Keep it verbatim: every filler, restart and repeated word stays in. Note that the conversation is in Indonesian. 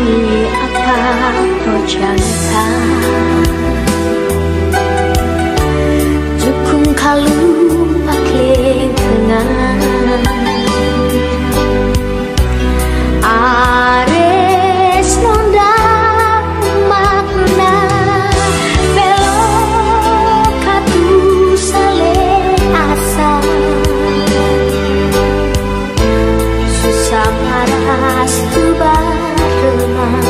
tapi apa kau jangka? Dukung kalu pakling kenang ares nonda makna belo katu sale asa susah paras tu bareng.